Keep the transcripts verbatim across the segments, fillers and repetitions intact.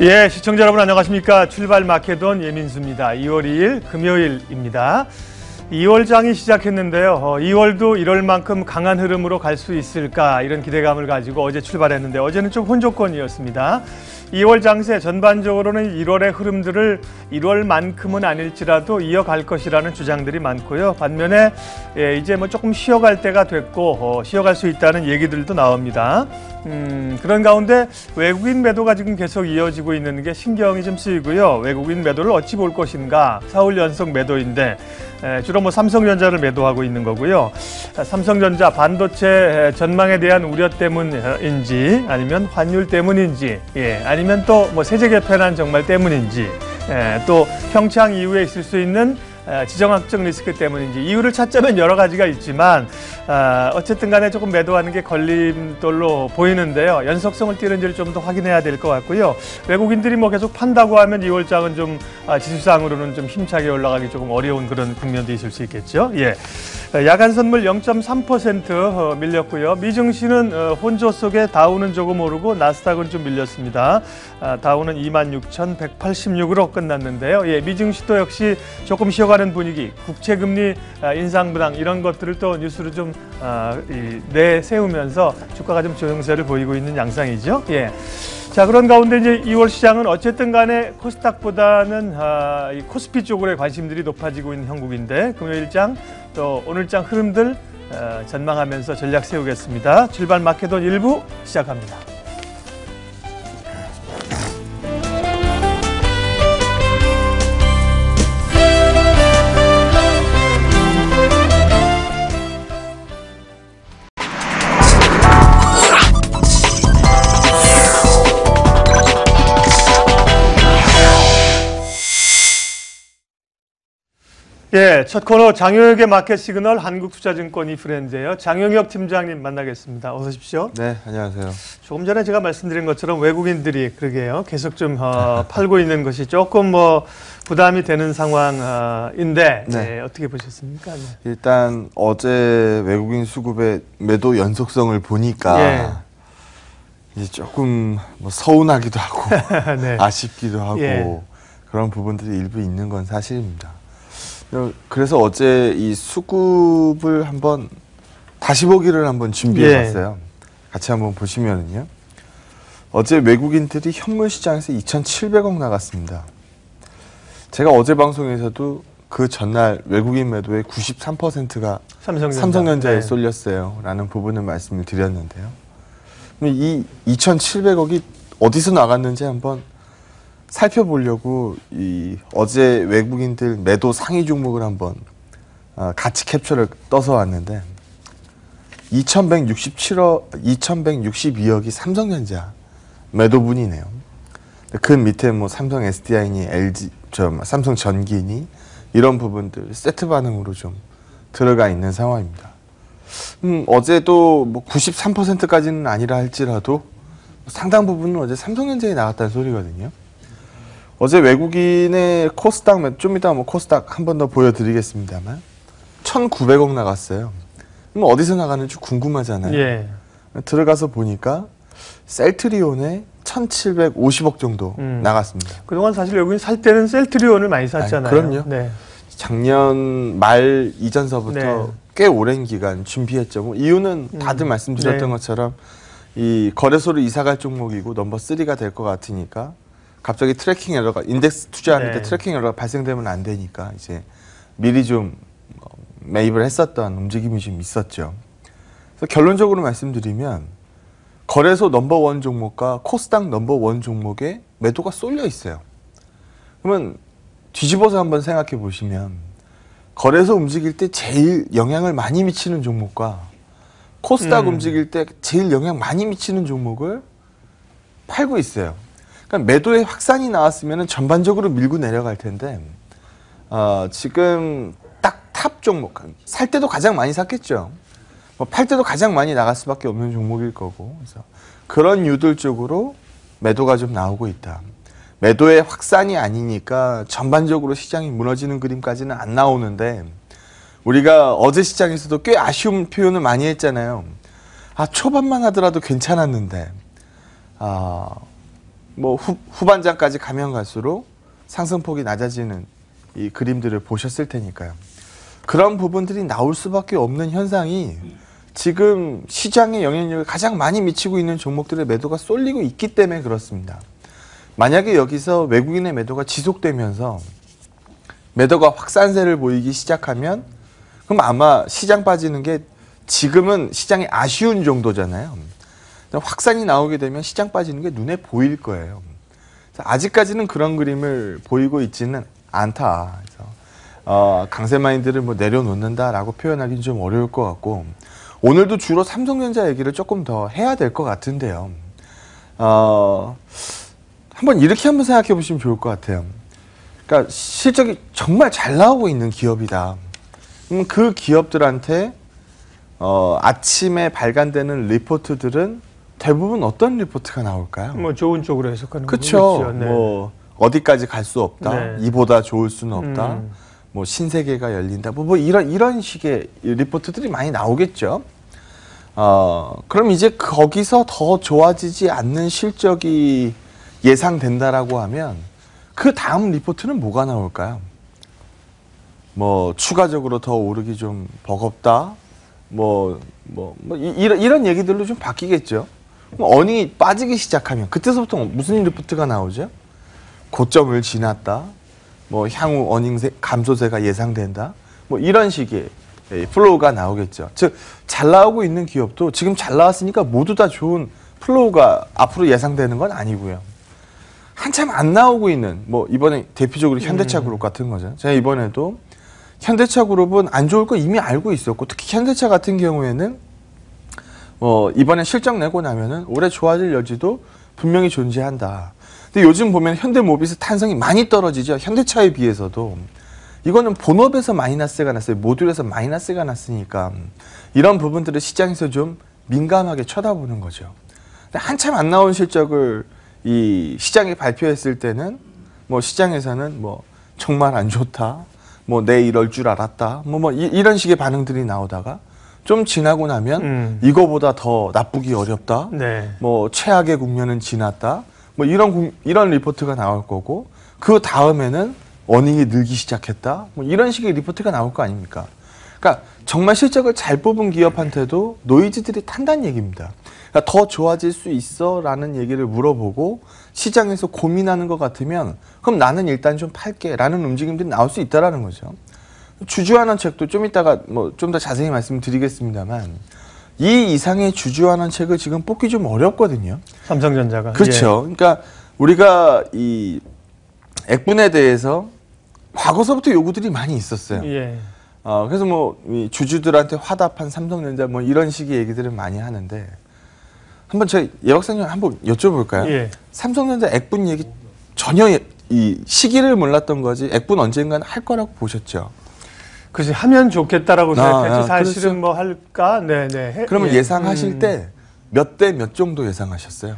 예, 시청자 여러분 안녕하십니까. 출발 마켓온 예민수입니다. 이월 이일 금요일입니다. 이월장이 시작했는데요. 이월도 일월만큼 강한 흐름으로 갈 수 있을까 이런 기대감을 가지고 어제 출발했는데 어제는 좀 혼조권이었습니다. 이월 장세 전반적으로는 일월의 흐름들을 일월만큼은 아닐지라도 이어갈 것이라는 주장들이 많고요. 반면에 예, 이제 뭐 조금 쉬어갈 때가 됐고 어, 쉬어갈 수 있다는 얘기들도 나옵니다. 음, 그런 가운데 외국인 매도가 지금 계속 이어지고 있는 게 신경이 좀 쓰이고요. 외국인 매도를 어찌 볼 것인가. 사월 연속 매도인데 예, 주로 뭐 삼성전자를 매도하고 있는 거고요. 삼성전자 반도체 전망에 대한 우려 때문인지 아니면 환율 때문인지 예, 아니면 또 뭐 세제 개편안 정말 때문인지 예, 또 평창 이후에 있을 수 있는 지정학적 리스크 때문인지 이유를 찾자면 여러 가지가 있지만 어쨌든 간에 조금 매도하는 게 걸림돌로 보이는데요. 연속성을 띠는지를 좀 더 확인해야 될 것 같고요. 외국인들이 뭐 계속 판다고 하면 이월장은 좀 지수상으로는 좀 힘차게 올라가기 조금 어려운 그런 국면도 있을 수 있겠죠. 예, 야간 선물 영 점 삼 퍼센트 밀렸고요. 미증시는 혼조 속에 다우는 조금 오르고 나스닥은 좀 밀렸습니다. 다우는 이만 육천 백팔십육으로 끝났는데요. 예, 미증시도 역시 조금 쉬어가 하는 분위기, 국채금리 인상 부담 이런 것들을 또 뉴스로 좀 어, 이, 내세우면서 주가가 좀 조정세를 보이고 있는 양상이죠. 예. 자, 그런 가운데 이제 이월 시장은 어쨌든 간에 코스닥보다는 아, 이 코스피 쪽으로의 관심들이 높아지고 있는 형국인데 금요일장 또 오늘장 흐름들 어, 전망하면서 전략 세우겠습니다. 출발 마켓온 일부 시작합니다. 예, 첫 코너 장용혁의 마켓 시그널 한국투자증권 이프렌즈예요. 장용혁 팀장님 만나겠습니다. 어서 오십시오. 네, 안녕하세요. 조금 전에 제가 말씀드린 것처럼 외국인들이 그러게요. 계속 좀 어, 팔고 있는 것이 조금 뭐 부담이 되는 상황인데 네. 네, 어떻게 보셨습니까? 네. 일단 어제 외국인 수급의 매도 연속성을 보니까 예. 이제 조금 뭐 서운하기도 하고 네. 아쉽기도 하고 예. 그런 부분들이 일부 있는 건 사실입니다. 그래서 어제 이 수급을 한번 다시 보기를 한번 준비해봤어요. 예. 같이 한번 보시면은요. 어제 외국인들이 현물 시장에서 이천칠백억 나갔습니다. 제가 어제 방송에서도 그 전날 외국인 매도의 구십삼 퍼센트가 삼성전자. 삼성전자에 네. 쏠렸어요. 라는 부분을 말씀을 드렸는데요. 그럼 이 이천칠백억이 어디서 나갔는지 한번 살펴보려고 이 어제 외국인들 매도 상위 종목을 한번 같이 캡처를 떠서 왔는데 이천백육십칠억, 이천백육십이억이 삼성전자 매도분이네요. 그 밑에 뭐 삼성 에스디아이니, 엘지, 저 삼성 전기니 이런 부분들 세트 반응으로 좀 들어가 있는 상황입니다. 음, 어제도 뭐 구십삼 퍼센트까지는 아니라 할지라도 상당 부분은 어제 삼성전자에 나갔다는 소리거든요. 어제 외국인의 코스닥, 좀 이따 뭐 코스닥 한 번 더 보여드리겠습니다만 천구백억 나갔어요. 그럼 어디서 나가는지 궁금하잖아요. 예. 들어가서 보니까 셀트리온에 천칠백오십억 정도 음. 나갔습니다. 그동안 사실 외국인 살 때는 셀트리온을 많이 샀잖아요. 아니, 그럼요. 네. 작년 말 이전서부터 네. 꽤 오랜 기간 준비했죠. 뭐 이유는 다들 음. 말씀드렸던 네. 것처럼 이 거래소로 이사갈 종목이고 넘버 쓰리가 될 것 같으니까 갑자기 트래킹 에러가 인덱스 투자하는데 네. 트래킹 에러가 발생되면 안 되니까 이제 미리 좀 매입을 했었던 움직임이 좀 있었죠. 그래서 결론적으로 말씀드리면 거래소 넘버원 종목과 코스닥 넘버원 종목에 매도가 쏠려 있어요. 그러면 뒤집어서 한번 생각해 보시면 거래소 움직일 때 제일 영향을 많이 미치는 종목과 코스닥 음. 움직일 때 제일 영향 많이 미치는 종목을 팔고 있어요. 그러니까 매도의 확산이 나왔으면 전반적으로 밀고 내려갈 텐데 어, 지금 딱 탑 종목, 살 때도 가장 많이 샀겠죠. 뭐 팔 때도 가장 많이 나갈 수밖에 없는 종목일 거고 그래서 그런 유들 쪽으로 매도가 좀 나오고 있다. 매도의 확산이 아니니까 전반적으로 시장이 무너지는 그림까지는 안 나오는데 우리가 어제 시장에서도 꽤 아쉬운 표현을 많이 했잖아요. 아 초반만 하더라도 괜찮았는데 아... 뭐 후, 후반장까지 가면 갈수록 상승폭이 낮아지는 이 그림들을 보셨을 테니까요. 그런 부분들이 나올 수밖에 없는 현상이 지금 시장의 영향력을 가장 많이 미치고 있는 종목들의 매도가 쏠리고 있기 때문에 그렇습니다. 만약에 여기서 외국인의 매도가 지속되면서 매도가 확산세를 보이기 시작하면 그럼 아마 시장 빠지는 게 지금은 시장이 아쉬운 정도잖아요. 확산이 나오게 되면 시장 빠지는 게 눈에 보일 거예요. 아직까지는 그런 그림을 보이고 있지는 않다. 그래서 어, 강세 마인드를 뭐 내려놓는다라고 표현하기는 좀 어려울 것 같고, 오늘도 주로 삼성전자 얘기를 조금 더 해야 될 것 같은데요. 어, 한번 이렇게 한번 생각해 보시면 좋을 것 같아요. 그러니까 실적이 정말 잘 나오고 있는 기업이다. 그럼 그 기업들한테 어, 아침에 발간되는 리포트들은 대부분 어떤 리포트가 나올까요? 뭐 좋은 쪽으로 해석하는 거죠. 그렇죠. 네. 뭐 어디까지 갈 수 없다. 네. 이보다 좋을 수는 없다. 음. 뭐 신세계가 열린다. 뭐, 뭐 이런 이런 식의 리포트들이 많이 나오겠죠. 어, 그럼 이제 거기서 더 좋아지지 않는 실적이 예상된다라고 하면 그 다음 리포트는 뭐가 나올까요? 뭐 추가적으로 더 오르기 좀 버겁다. 뭐, 뭐, 뭐 이, 이런, 이런 얘기들로 좀 바뀌겠죠. 어닝이 빠지기 시작하면 그때서부터 무슨 리포트가 나오죠? 고점을 지났다. 뭐 향후 어닝세 감소세가 예상된다. 뭐 이런 식의 플로우가 나오겠죠. 즉 잘 나오고 있는 기업도 지금 잘 나왔으니까 모두 다 좋은 플로우가 앞으로 예상되는 건 아니고요. 한참 안 나오고 있는 뭐 이번에 대표적으로 현대차 그룹 같은 거죠. 제가 이번에도 현대차 그룹은 안 좋을 거 이미 알고 있었고, 특히 현대차 같은 경우에는 어, 이번에 실적 내고 나면은 올해 좋아질 여지도 분명히 존재한다. 근데 요즘 보면 현대모비스 탄성이 많이 떨어지죠. 현대차에 비해서도. 이거는 본업에서 마이너스가 났어요. 모듈에서 마이너스가 났으니까 이런 부분들을 시장에서 좀 민감하게 쳐다보는 거죠. 근데 한참 안 나온 실적을 이 시장에 발표했을 때는 뭐 시장에서는 뭐 정말 안 좋다. 뭐 내 이럴 줄 알았다. 뭐 뭐 이런 식의 반응들이 나오다가 좀 지나고 나면 음. 이거보다 더 나쁘기 어렵다. 네. 뭐 최악의 국면은 지났다. 뭐 이런 이런 리포트가 나올 거고, 그 다음에는 어닝이 늘기 시작했다. 뭐 이런 식의 리포트가 나올 거 아닙니까? 그러니까 정말 실적을 잘 뽑은 기업한테도 노이즈들이 탄다는 얘기입니다. 그러니까 더 좋아질 수 있어라는 얘기를 물어보고 시장에서 고민하는 것 같으면 그럼 나는 일단 좀 팔게 라는 움직임들이 나올 수 있다라는 거죠. 주주환원 책도 좀 이따가 뭐 좀 더 자세히 말씀드리겠습니다만 이 이상의 주주환원 책을 지금 뽑기 좀 어렵거든요. 삼성전자가. 그렇죠. 예. 그러니까 우리가 이 액분에 대해서 과거서부터 요구들이 많이 있었어요. 예. 어, 그래서 뭐 이 주주들한테 화답한 삼성전자 뭐 이런 식의 얘기들을 많이 하는데, 한번 저희 예 박사님 한번 여쭤볼까요? 예. 삼성전자 액분 얘기 전혀 이 시기를 몰랐던 거지 액분 언젠간 할 거라고 보셨죠? 그래서 하면 좋겠다라고 생각했지. 아, 사실은 그렇죠. 뭐 할까? 네네. 그러면 예. 예상하실 때 몇 대 몇 정도 예상하셨어요?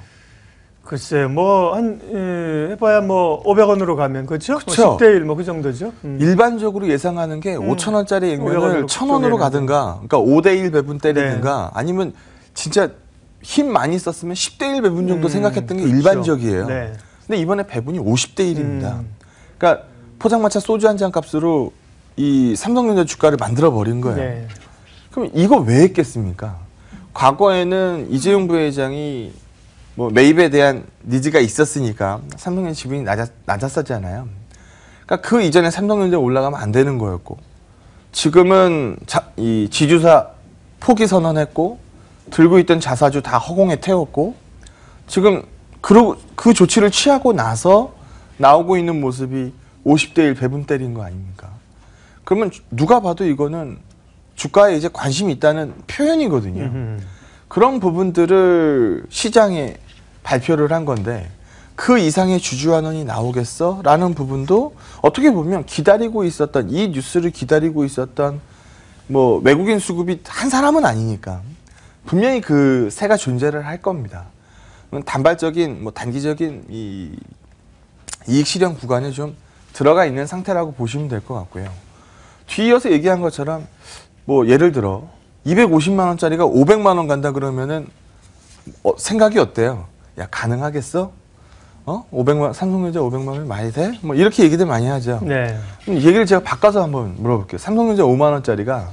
글쎄, 뭐, 한, 예, 해봐야 뭐, 오백 원으로 가면, 그렇죠? 그렇죠. 십 대 일, 뭐, 그 정도죠. 음. 일반적으로 예상하는 게 음. 오천 원짜리 액면을 천 원으로 가든가, 그러니까 오 대 일 배분 때리든가, 네. 아니면 진짜 힘 많이 썼으면 십 대 일 배분 정도 음. 생각했던 게 그렇죠. 일반적이에요. 네. 근데 이번에 배분이 오십 대 일입니다. 음. 그러니까 포장마차 소주 한 잔 값으로 이 삼성전자 주가를 만들어버린 거예요. 네. 그럼 이거 왜 했겠습니까? 과거에는 이재용 부회장이 뭐 매입에 대한 니즈가 있었으니까 삼성전자 지분이 낮았, 낮았었잖아요. 그러니까 그 이전에 삼성전자 올라가면 안 되는 거였고, 지금은 자, 이 지주사 포기 선언했고, 들고 있던 자사주 다 허공에 태웠고, 지금 그러, 그 조치를 취하고 나서 나오고 있는 모습이 오십 대 일 배분 때린 거 아닙니까? 그러면 누가 봐도 이거는 주가에 이제 관심이 있다는 표현이거든요. 음흠. 그런 부분들을 시장에 발표를 한 건데, 그 이상의 주주환원이 나오겠어? 라는 부분도 어떻게 보면 기다리고 있었던, 이 뉴스를 기다리고 있었던 뭐 외국인 수급이 한 사람은 아니니까 분명히 그 새가 존재를 할 겁니다. 단발적인 뭐 단기적인 이 이익 실현 구간에 좀 들어가 있는 상태라고 보시면 될 것 같고요. 뒤이어서 얘기한 것처럼 뭐 예를 들어 이백오십만 원짜리가 오백만 원 간다 그러면은 어, 생각이 어때요? 야, 가능하겠어? 어? 오백만, 삼성전자 오백만 원이 많이 돼? 뭐 이렇게 얘기들 많이 하죠. 네. 그럼 얘기를 제가 바꿔서 한번 물어볼게요. 삼성전자 오만 원짜리가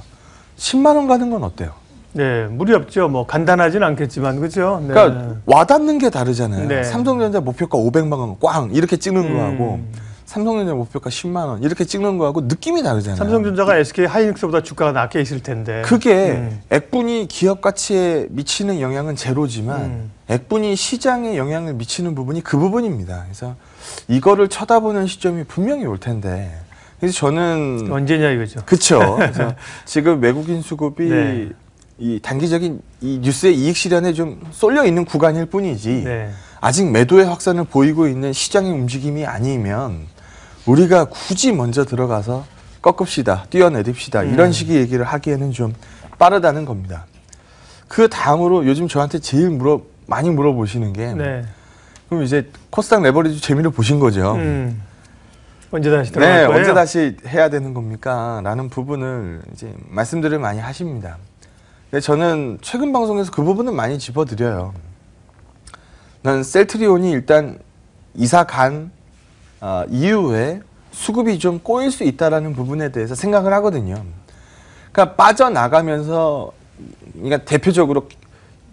십만 원 가는 건 어때요? 네, 무리 없죠. 뭐 간단하진 않겠지만, 그죠? 네. 그러니까 와닿는 게 다르잖아요. 네. 삼성전자 목표가 오백만 원 꽝 이렇게 찍는 음. 거하고 삼성전자 목표가 십만 원 이렇게 찍는 거하고 느낌이 다르잖아요. 삼성전자가 에스케이 하이닉스보다 주가가 낮게 있을 텐데. 그게 음. 액분이 기업 가치에 미치는 영향은 제로지만 음. 액분이 시장에 영향을 미치는 부분이 그 부분입니다. 그래서 이거를 쳐다보는 시점이 분명히 올 텐데. 그래서 저는 언제냐 이거죠. 그렇죠. 지금 외국인 수급이 네. 이 단기적인 이 뉴스의 이익 실현에 좀 쏠려 있는 구간일 뿐이지 네. 아직 매도의 확산을 보이고 있는 시장의 움직임이 아니면 우리가 굳이 먼저 들어가서 꺾읍시다, 뛰어내립시다 음. 이런 식의 얘기를 하기에는 좀 빠르다는 겁니다. 그 다음으로 요즘 저한테 제일 물어 많이 물어보시는 게 네. 그럼 이제 코스닥 레버리지 재미를 보신 거죠. 음. 언제 다시 들어갈 네, 거예요? 언제 다시 해야 되는 겁니까? 라는 부분을 이제 말씀들을 많이 하십니다. 근데 저는 최근 방송에서 그 부분은 많이 짚어드려요. 난 셀트리온이 일단 이사 간 어, 이후에 수급이 좀 꼬일 수 있다라는 부분에 대해서 생각을 하거든요. 그러니까 빠져나가면서 그러니까 대표적으로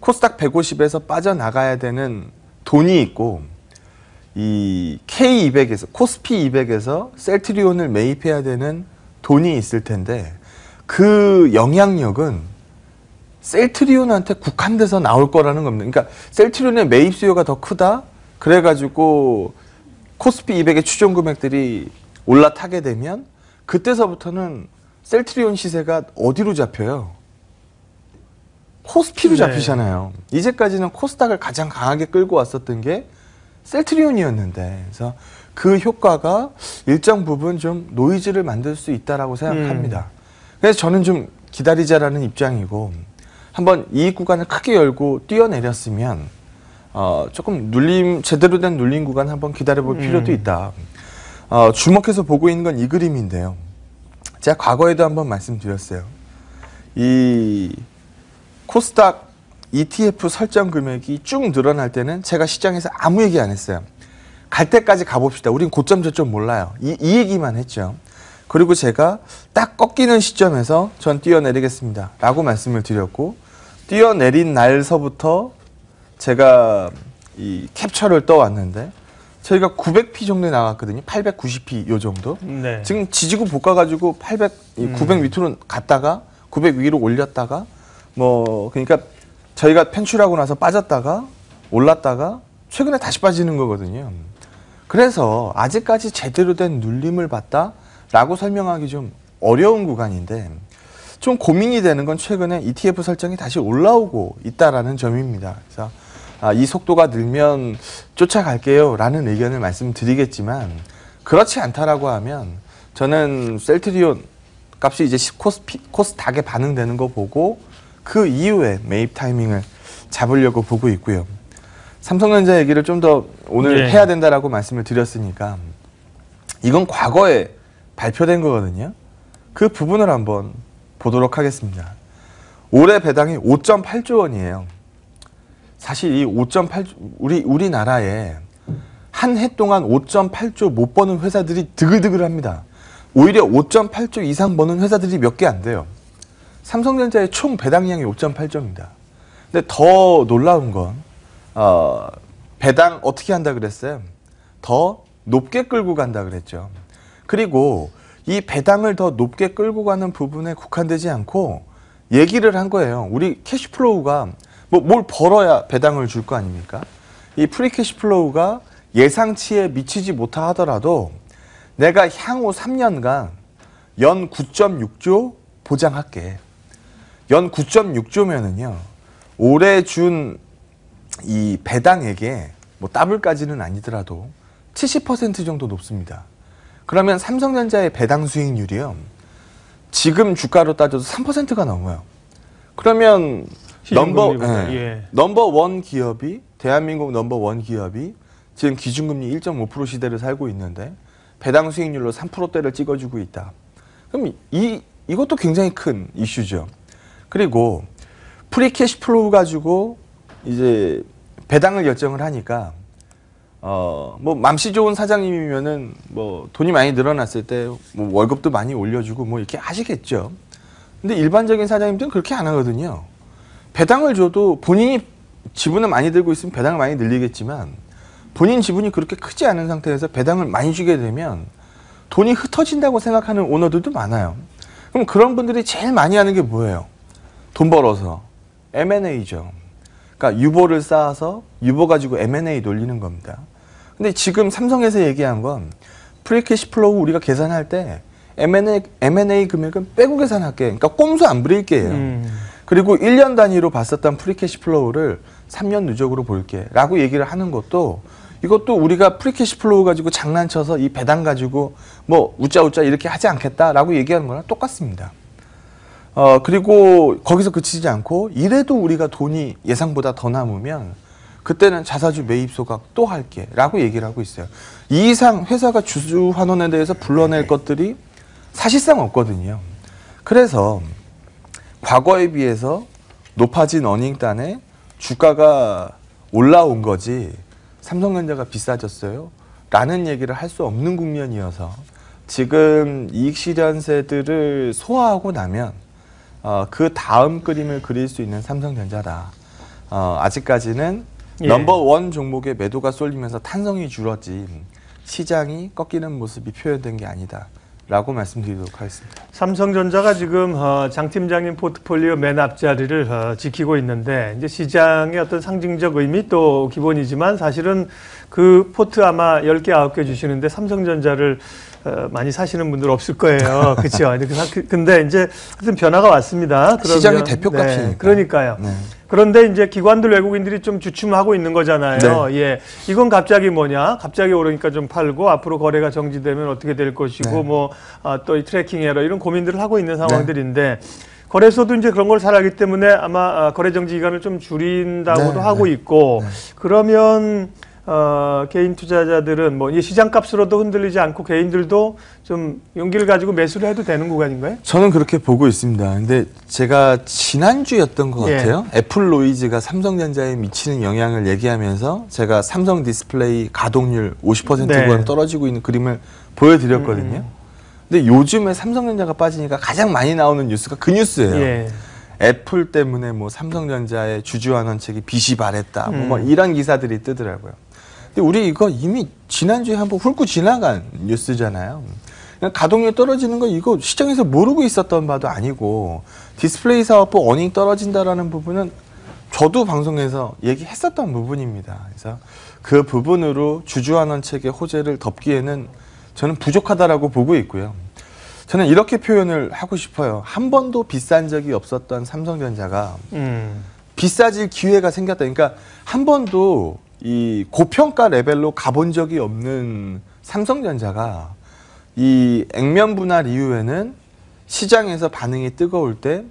코스닥 백오십에서 빠져나가야 되는 돈이 있고 이 케이 이백에서 코스피 이백에서 셀트리온을 매입해야 되는 돈이 있을 텐데 그 영향력은 셀트리온한테 국한돼서 나올 거라는 겁니다. 그러니까 셀트리온의 매입 수요가 더 크다. 그래가지고 코스피 이백의 추종 금액들이 올라타게 되면 그때서부터는 셀트리온 시세가 어디로 잡혀요? 코스피로 잡히잖아요. 네. 이제까지는 코스닥을 가장 강하게 끌고 왔었던 게 셀트리온이었는데, 그래서 그 효과가 일정 부분 좀 노이즈를 만들 수 있다라고 생각합니다. 음. 그래서 저는 좀 기다리자라는 입장이고, 한번 이익 구간을 크게 열고 뛰어내렸으면, 어, 조금 눌림, 제대로 된 눌림 구간 한번 기다려볼 음. 필요도 있다. 어, 주목해서 보고 있는 건 이 그림인데요. 제가 과거에도 한번 말씀드렸어요. 이 코스닥 이티에프 설정 금액이 쭉 늘어날 때는 제가 시장에서 아무 얘기 안 했어요. 갈 때까지 가봅시다. 우린 고점 저점 몰라요. 이, 이 얘기만 했죠. 그리고 제가 딱 꺾이는 시점에서 전 뛰어내리겠습니다 라고 말씀을 드렸고, 뛰어내린 날서부터 제가 이 캡처를 떠왔는데 저희가 구백 피 정도에 나갔거든요. 팔백구십 피 요 정도. 네. 지금 지지고 볶아가지고 팔백, 음. 구백 밑으로 갔다가 구백 위로 올렸다가 뭐 그러니까 저희가 펜출하고 나서 빠졌다가 올랐다가 최근에 다시 빠지는 거거든요. 그래서 아직까지 제대로 된 눌림을 봤다라고 설명하기 좀 어려운 구간인데 좀 고민이 되는 건 최근에 이티에프 설정이 다시 올라오고 있다라는 점입니다. 그래서 아, 이 속도가 늘면 쫓아갈게요 라는 의견을 말씀드리겠지만 그렇지 않다라고 하면 저는 셀트리온 값이 이제 코스피, 코스닥에 반응되는 거 보고 그 이후에 매입 타이밍을 잡으려고 보고 있고요. 삼성전자 얘기를 좀 더 오늘 네. 해야 된다라고 말씀을 드렸으니까 이건 과거에 발표된 거거든요. 그 부분을 한번 보도록 하겠습니다. 올해 배당이 오 점 팔 조 원이에요. 사실 이 오 점 팔 조 우리 우리나라에 한 해 동안 오 점 팔 조 못 버는 회사들이 드글드글합니다. 오히려 오 점 팔 조 이상 버는 회사들이 몇 개 안 돼요. 삼성전자의 총 배당량이 오 점 팔 조입니다. 근데 더 놀라운 건 어, 배당 어떻게 한다 그랬어요? 더 높게 끌고 간다 그랬죠. 그리고 이 배당을 더 높게 끌고 가는 부분에 국한되지 않고 얘기를 한 거예요. 우리 캐시플로우가 뭐 뭘 벌어야 배당을 줄 거 아닙니까? 이 프리 캐시플로우가 예상치에 미치지 못하 하더라도 내가 향후 삼 년간 연 구 점 육 조 보장할게. 연 구 점 육 조면은요, 올해 준 이 배당액에 뭐 더블까지는 아니더라도 칠십 퍼센트 정도 높습니다. 그러면 삼성전자의 배당 수익률이요, 지금 주가로 따져도 삼 퍼센트가 넘어요. 그러면 넘버, 네, 예. 넘버원 기업이, 대한민국 넘버원 기업이 지금 기준금리 일 점 오 퍼센트 시대를 살고 있는데 배당 수익률로 삼 퍼센트대를 찍어주고 있다. 그럼 이 이것도 굉장히 큰 이슈죠. 그리고 프리 캐시플로우 가지고 이제 배당을 결정을 하니까 어, 뭐, 맘씨 좋은 사장님이면은, 뭐, 돈이 많이 늘어났을 때, 뭐, 월급도 많이 올려주고, 뭐, 이렇게 하시겠죠. 근데 일반적인 사장님들은 그렇게 안 하거든요. 배당을 줘도 본인이 지분을 많이 들고 있으면 배당을 많이 늘리겠지만, 본인 지분이 그렇게 크지 않은 상태에서 배당을 많이 주게 되면, 돈이 흩어진다고 생각하는 오너들도 많아요. 그럼 그런 분들이 제일 많이 하는 게 뭐예요? 돈 벌어서. 엠 앤 에이죠. 그러니까 유보를 쌓아서, 유보 가지고 엠 앤 에이 돌리는 겁니다. 근데 지금 삼성에서 얘기한 건 프리캐시 플로우 우리가 계산할 때 엠 앤 에이, 엠 앤 에이 금액은 빼고 계산할게. 그러니까 꼼수 안 부릴게요. 음. 그리고 일 년 단위로 봤었던 프리캐시 플로우를 삼 년 누적으로 볼게. 라고 얘기를 하는 것도 이것도 우리가 프리캐시 플로우 가지고 장난쳐서 이 배당 가지고 뭐 우짜우짜 이렇게 하지 않겠다라고 얘기하는 거랑 똑같습니다. 어, 그리고 거기서 그치지 않고 이래도 우리가 돈이 예상보다 더 남으면 그때는 자사주 매입 소각 또 할게 라고 얘기를 하고 있어요. 이 이상 회사가 주주 환원에 대해서 불러낼 것들이 사실상 없거든요. 그래서 과거에 비해서 높아진 어닝단에 주가가 올라온 거지 삼성전자가 비싸졌어요 라는 얘기를 할 수 없는 국면이어서 지금 이익 실현세들을 소화하고 나면 어, 그 다음 그림을 그릴 수 있는 삼성전자다. 어, 아직까지는 예. 넘버원 종목에 매도가 쏠리면서 탄성이 줄었지 시장이 꺾이는 모습이 표현된 게 아니다 라고 말씀드리도록 하겠습니다. 삼성전자가 지금 장 팀장님 포트폴리오 맨 앞자리를 지키고 있는데 이제 시장의 어떤 상징적 의미 또 기본이지만 사실은 그 포트 아마 열 개 아홉 개 주시는데 삼성전자를 많이 사시는 분들 없을 거예요. 그렇죠? 근데 이제 하여튼 변화가 왔습니다. 그러면, 시장의 대표값이니까. 네, 그러니까요. 네. 그런데 이제 기관들 외국인들이 좀 주춤하고 있는 거잖아요. 네. 예, 이건 갑자기 뭐냐? 갑자기 오르니까 좀 팔고 앞으로 거래가 정지되면 어떻게 될 것이고 네. 뭐 또 이 트래킹 에러 이런 고민들을 하고 있는 상황들인데 네. 거래소도 이제 그런 걸 잘 알기 때문에 아마 거래 정지 기간을 좀 줄인다고도 네. 하고 있고 네. 그러면. 어, 개인 투자자들은 뭐 이 시장값으로도 흔들리지 않고 개인들도 좀 용기를 가지고 매수를 해도 되는 구간인가요? 저는 그렇게 보고 있습니다. 근데 제가 지난주였던 것 같아요. 예. 애플 노이즈가 삼성전자에 미치는 영향을 얘기하면서 제가 삼성 디스플레이 가동률 오십 퍼센트 네. 구간 떨어지고 있는 그림을 보여드렸거든요. 음. 근데 요즘에 삼성전자가 빠지니까 가장 많이 나오는 뉴스가 그 뉴스예요. 예. 애플 때문에 뭐 삼성전자의 주주환원책이 빚이 발했다. 음. 뭐 이런 기사들이 뜨더라고요. 근데 우리 이거 이미 지난주에 한번 훑고 지나간 뉴스잖아요. 그냥 가동률 떨어지는 거 이거 시장에서 모르고 있었던 바도 아니고 디스플레이 사업부 어닝 떨어진다라는 부분은 저도 방송에서 얘기했었던 부분입니다. 그래서 그 부분으로 주주환원책의 호재를 덮기에는 저는 부족하다라고 보고 있고요. 저는 이렇게 표현을 하고 싶어요. 한 번도 비싼 적이 없었던 삼성전자가 음. 비싸질 기회가 생겼다. 그러니까 한 번도 이 고평가 레벨로 가본 적이 없는 삼성전자가 이 액면 분할 이후에는 시장에서 반응이 뜨거울 때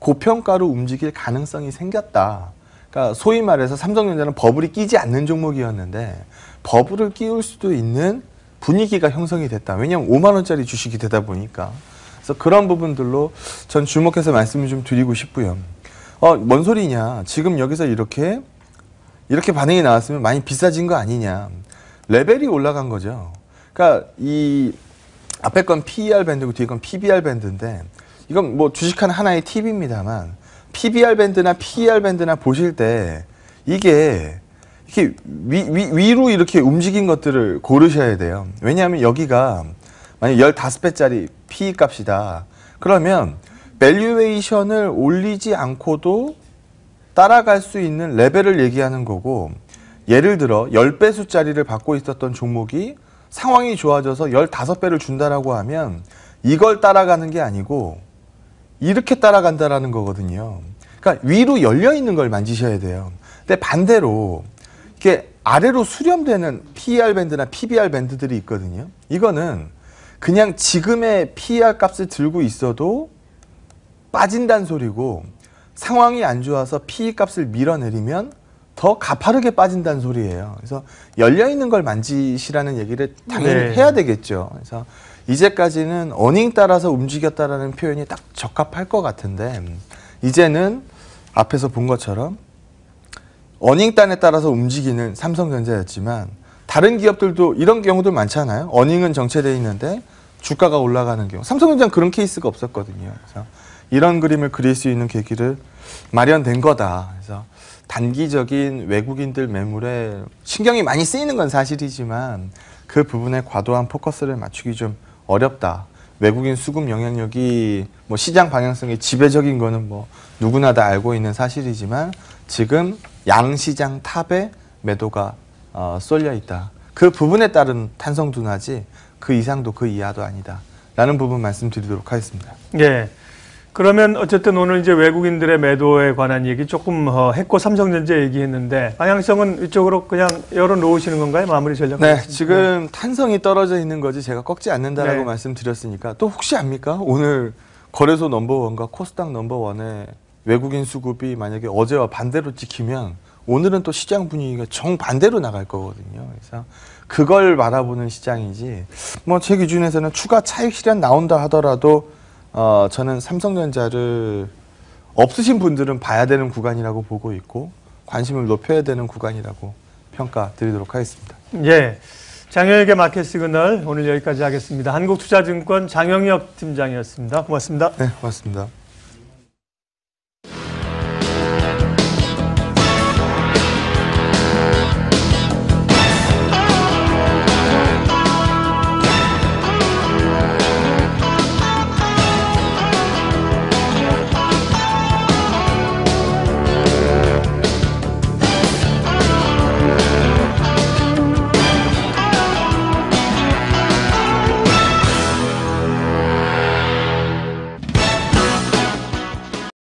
고평가로 움직일 가능성이 생겼다. 그러니까 소위 말해서 삼성전자는 버블이 끼지 않는 종목이었는데 버블을 끼울 수도 있는 분위기가 형성이 됐다. 왜냐하면 오만 원짜리 주식이 되다 보니까. 그래서 그런 부분들로 전 주목해서 말씀을 좀 드리고 싶고요. 어, 뭔 소리냐. 지금 여기서 이렇게 이렇게 반응이 나왔으면 많이 비싸진 거 아니냐. 레벨이 올라간 거죠. 그러니까 이 앞에 건 피 이 알 밴드고 뒤에 건 피 비 알 밴드인데 이건 뭐 주식하는 하나의 팁입니다만 피 비 알 밴드나 피 이 알 밴드나 보실 때 이게 이렇게 위, 위, 위로 이렇게 움직인 것들을 고르셔야 돼요. 왜냐하면 여기가 만약 열다섯 배짜리 피 이 값이다. 그러면 밸류에이션을 올리지 않고도 따라갈 수 있는 레벨을 얘기하는 거고 예를 들어 십 배수짜리를 받고 있었던 종목이 상황이 좋아져서 열다섯 배를 준다라고 하면 이걸 따라가는 게 아니고 이렇게 따라간다라는 거거든요. 그러니까 위로 열려 있는 걸 만지셔야 돼요. 근데 반대로 이렇게 아래로 수렴되는 피 이 알 밴드나 피 비 알 밴드들이 있거든요. 이거는 그냥 지금의 피 이 알 값을 들고 있어도 빠진다는 소리고 상황이 안 좋아서 피 이 값을 밀어내리면 더 가파르게 빠진다는 소리예요. 그래서 열려있는 걸 만지시라는 얘기를 당연히 네. 해야 되겠죠. 그래서 이제까지는 어닝 따라서 움직였다라는 표현이 딱 적합할 것 같은데 이제는 앞에서 본 것처럼 어닝단에 따라서 움직이는 삼성전자였지만 다른 기업들도 이런 경우도 많잖아요. 어닝은 정체되어 있는데 주가가 올라가는 경우. 삼성전자는 그런 케이스가 없었거든요. 그래서 이런 그림을 그릴 수 있는 계기를 마련된 거다. 그래서 단기적인 외국인들 매물에 신경이 많이 쓰이는 건 사실이지만 그 부분에 과도한 포커스를 맞추기 좀 어렵다. 외국인 수급 영향력이 뭐 시장 방향성이 지배적인 거는 뭐 누구나 다 알고 있는 사실이지만 지금 양시장 탑에 매도가 어, 쏠려 있다. 그 부분에 따른 탄성 둔화지 그 이상도 그 이하도 아니다. 라는 부분 말씀드리도록 하겠습니다. 예. 그러면 어쨌든 오늘 이제 외국인들의 매도에 관한 얘기 조금 어, 했고 삼성전자 얘기했는데 방향성은 이쪽으로 그냥 열어놓으시는 건가요? 마무리 전략. 네. 지금 네. 탄성이 떨어져 있는 거지 제가 꺾지 않는다라고 네. 말씀드렸으니까 또 혹시 압니까? 오늘 거래소 넘버원과 코스닥 넘버원의 외국인 수급이 만약에 어제와 반대로 찍히면 오늘은 또 시장 분위기가 정반대로 나갈 거거든요. 그래서 그걸 바라보는 시장이지 뭐 제 기준에서는 추가 차익 실현 나온다 하더라도 어 저는 삼성전자를 없으신 분들은 봐야 되는 구간이라고 보고 있고 관심을 높여야 되는 구간이라고 평가 드리도록 하겠습니다. 예, 장용혁의 마켓 시그널 오늘 여기까지 하겠습니다. 한국투자증권 장용혁 팀장이었습니다. 고맙습니다. 네, 고맙습니다.